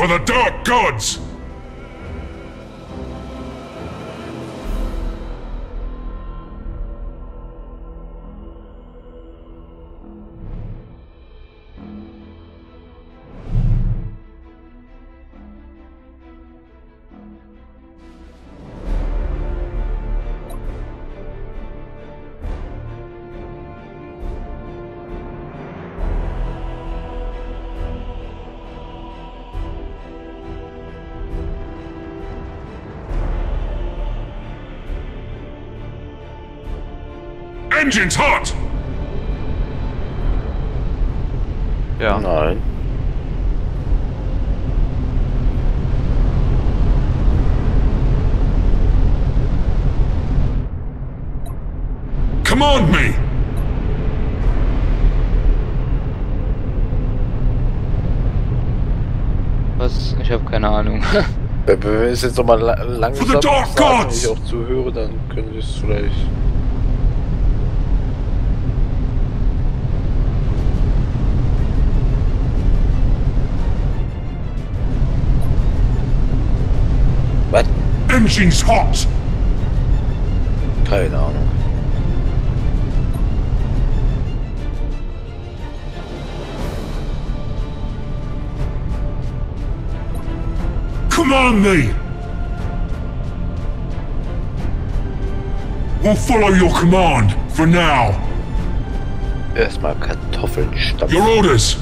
for the Dark Gods! Engines hot! Ja. Nein. Command me! Was? Ich habe keine Ahnung. Wenn wir es jetzt nochmal langsam sagen, wenn ich auch zuhöre, dann können wir es vielleicht... Engines hot! Keine Ahnung. Command me! We'll follow your command for now. Erstmal Kartoffeln stampfen. Your orders!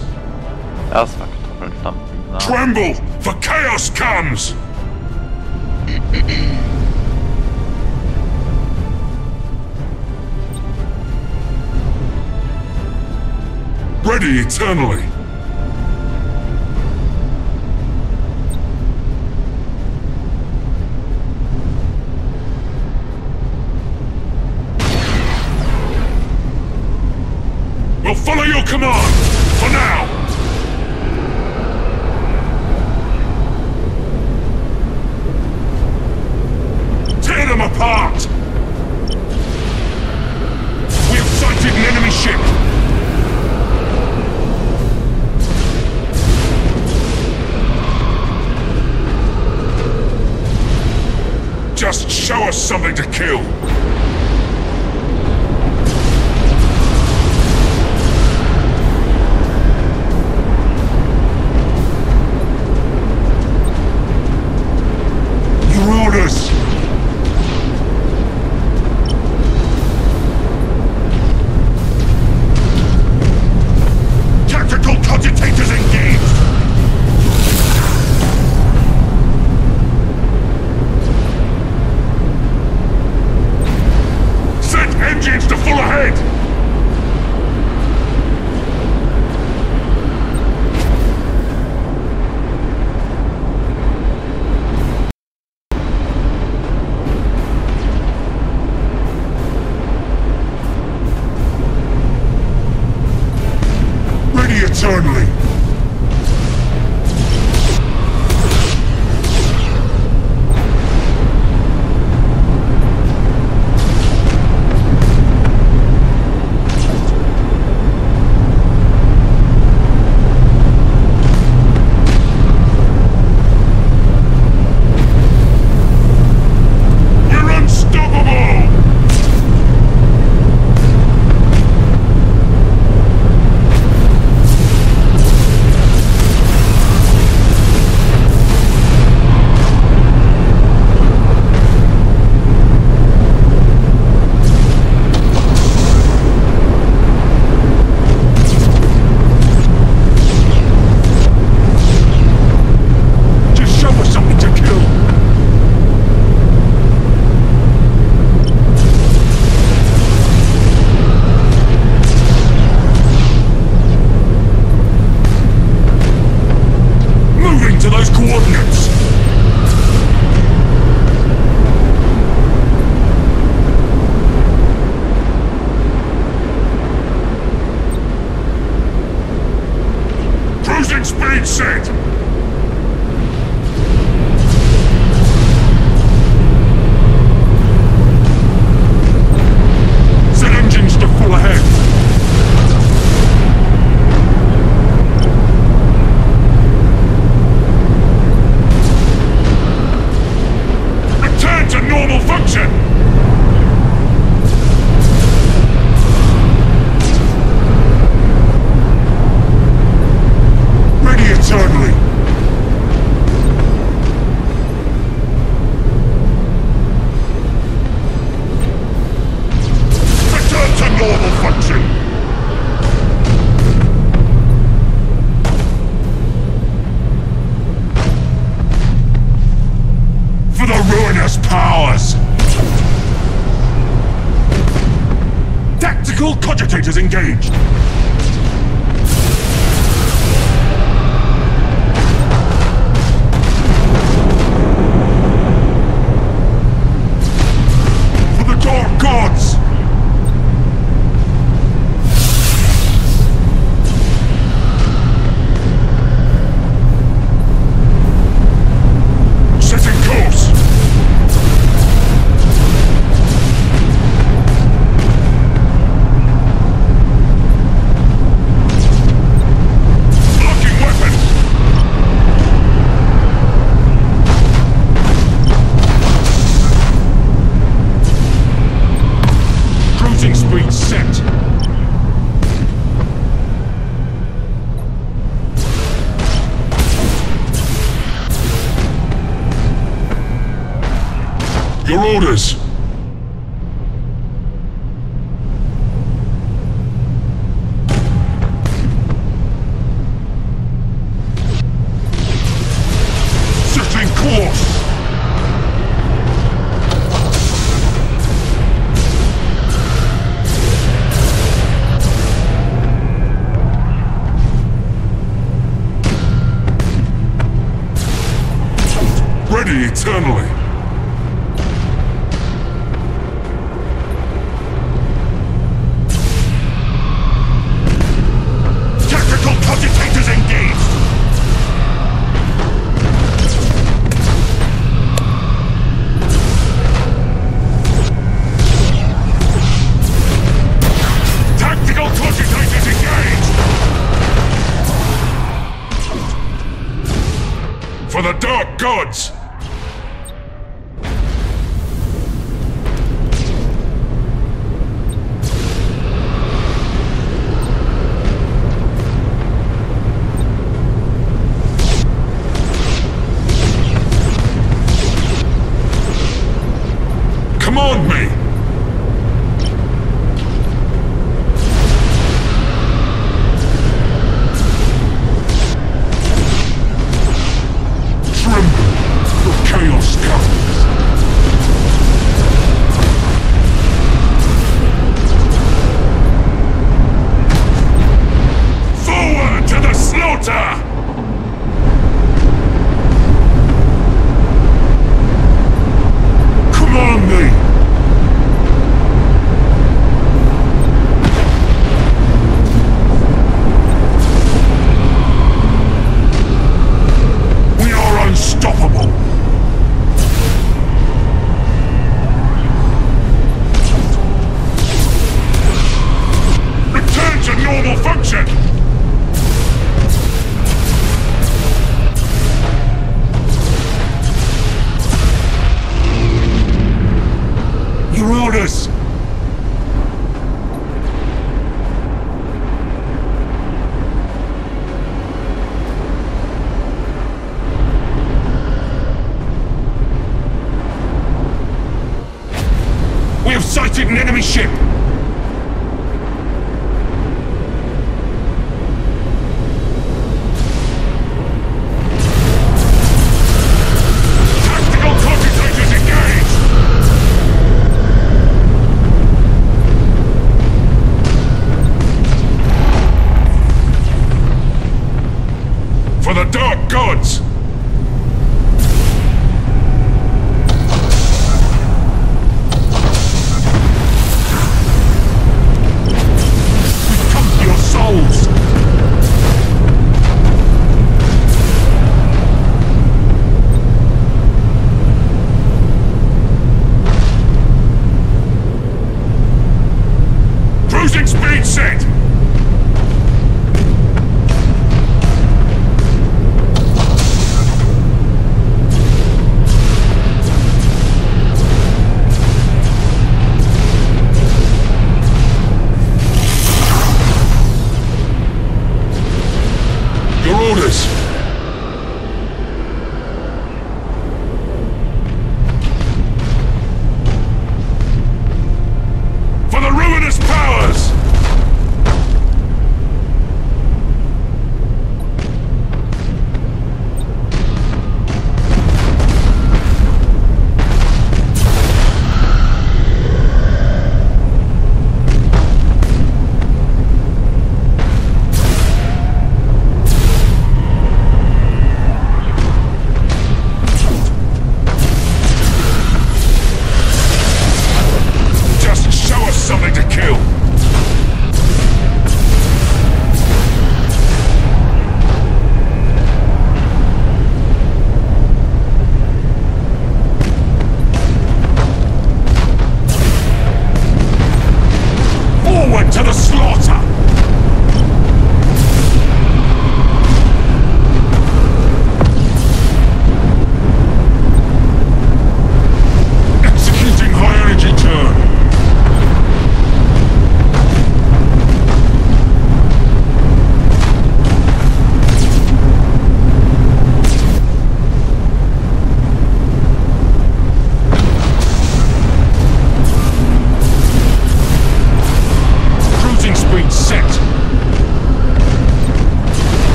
Erstmal Kartoffeln stampfen. Ja. Tremble, for chaos comes! Ready eternally. We'll follow your command for now. Apart! We have sighted an enemy ship! Just show us something to kill! Your orders! Tactical cogitators engaged! Your orders! Setting course! Ready eternally! For the Dark Gods! Command me! We have sighted an enemy ship! For the Dark Gods! We've come to your souls! Cruising speed set!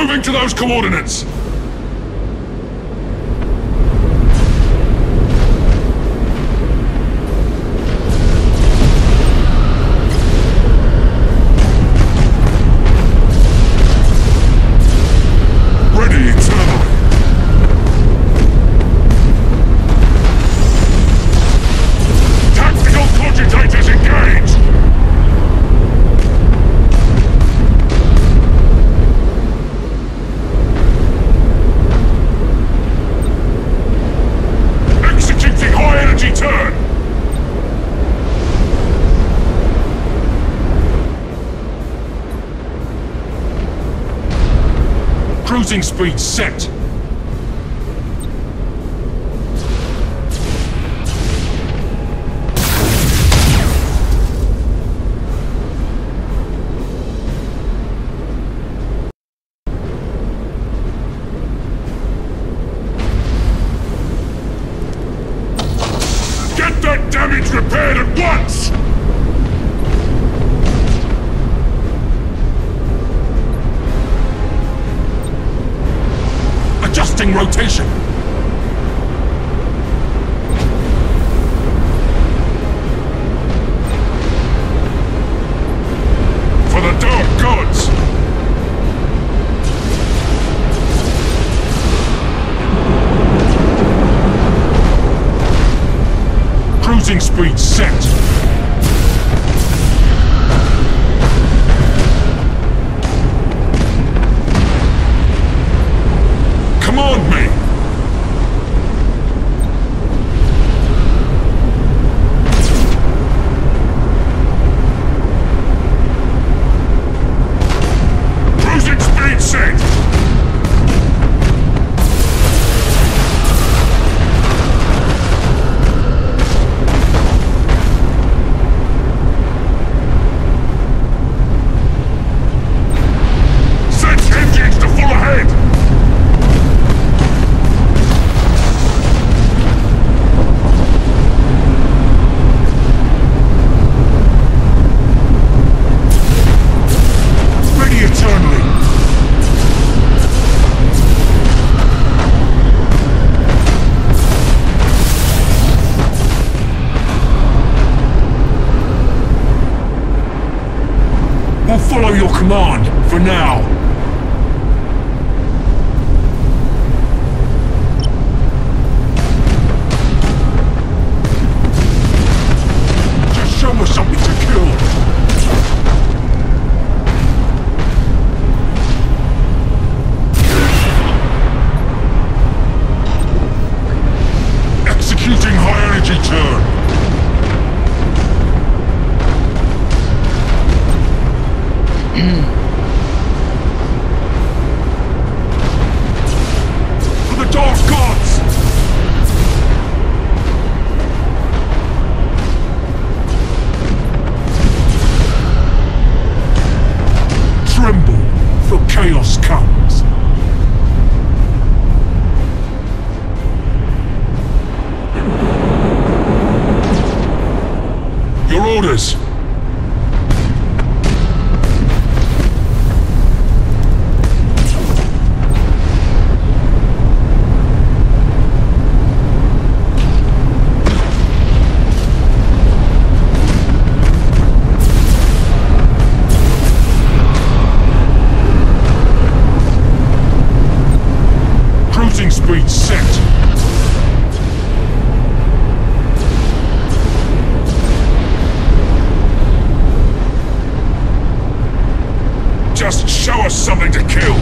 Moving to those coordinates! Cruising speed set. Get that damage repaired at once! Adjusting rotation. For the dark gods. Cruising speed set. We'll follow your command, for now. Just show us something to kill. Executing high-energy turn. For the dark gods! Tremble, for chaos comes. Your orders! Speed set. Just show us something to kill.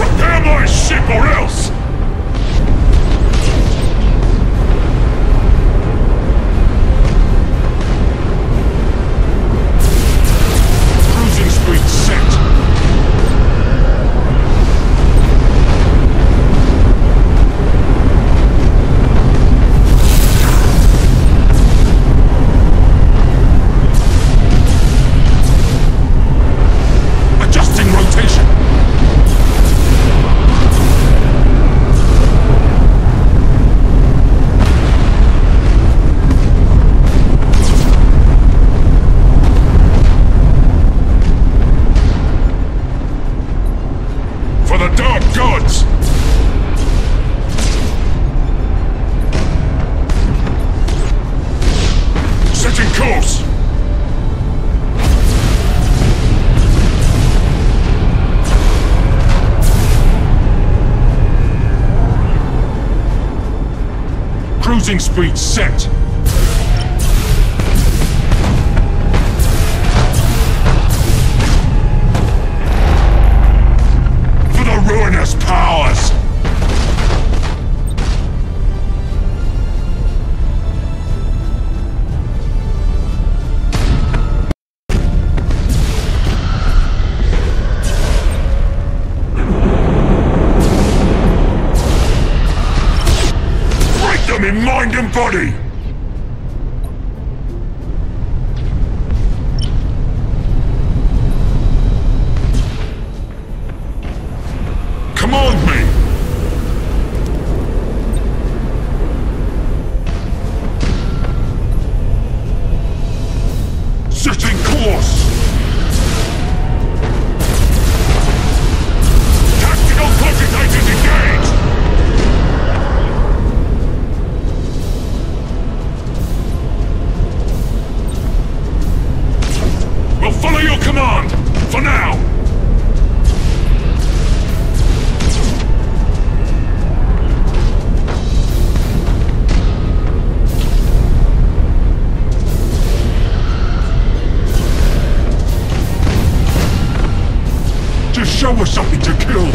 Repair my ship or else! Cruising speed set. Cruising speed set! Mind and body! Command me! Setting course! Tactical pocket agent engaged! Follow your command, for now! Just show us something to kill!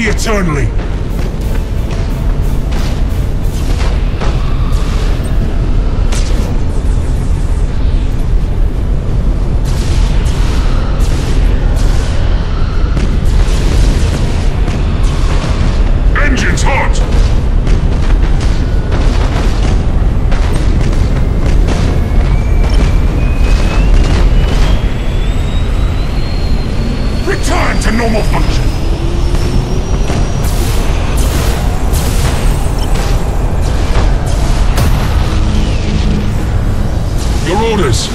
Eternally. Engines hot. Return to normal function. Your orders!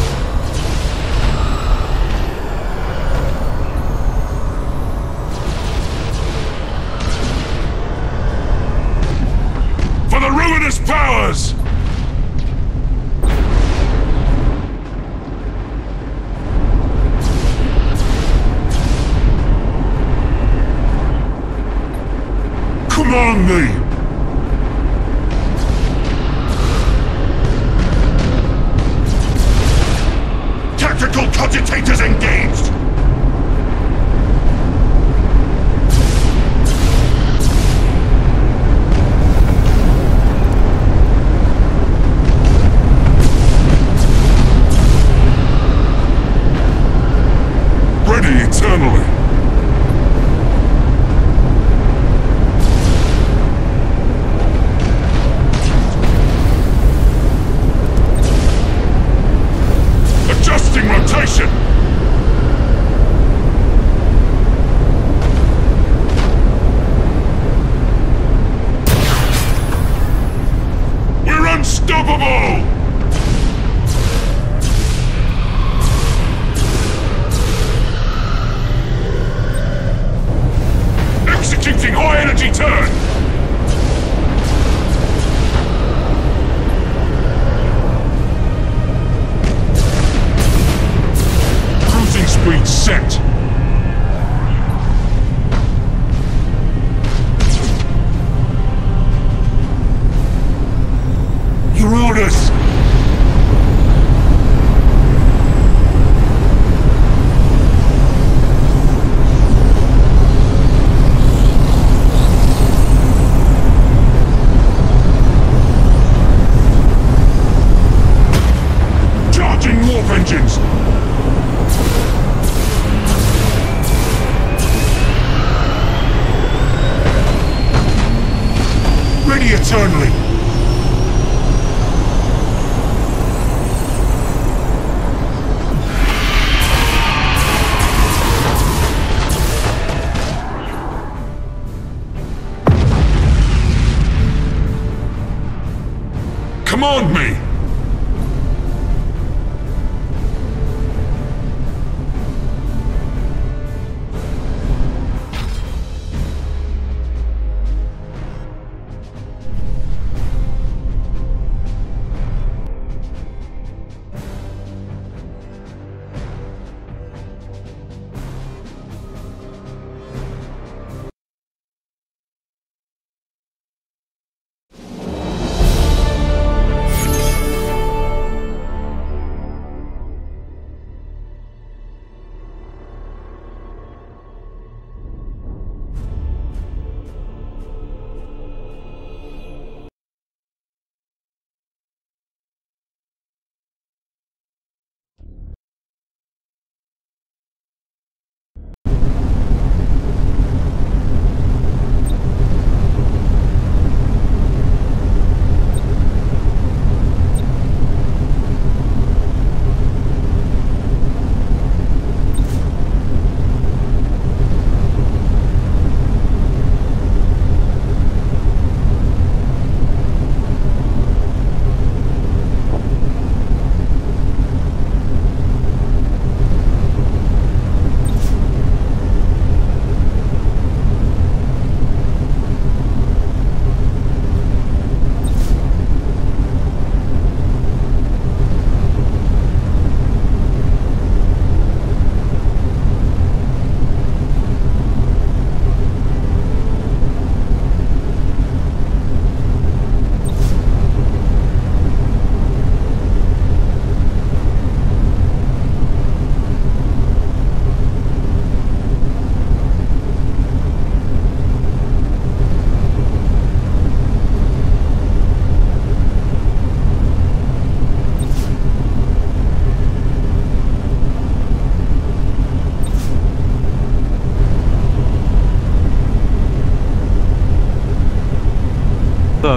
For the ruinous powers! Command me! Cogitators engaged! Ready eternally! Rotation! We're unstoppable! Executing high energy turn! Speed set. Your orders.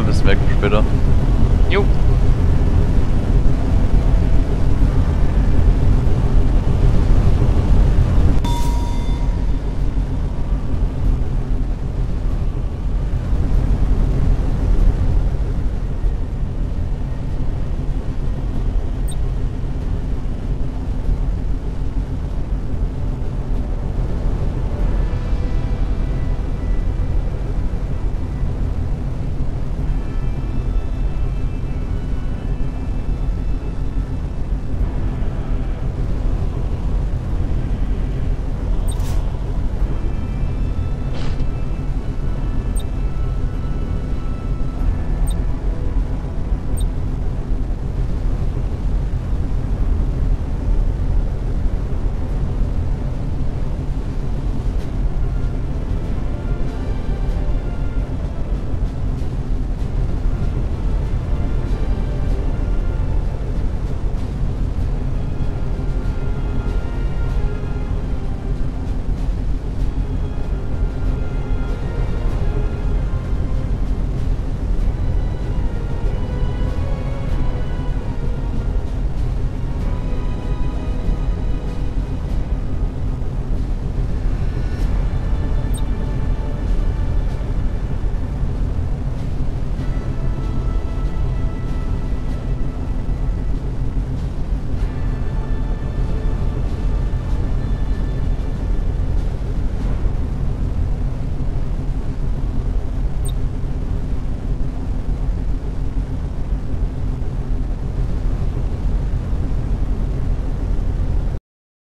Bis merken wir später.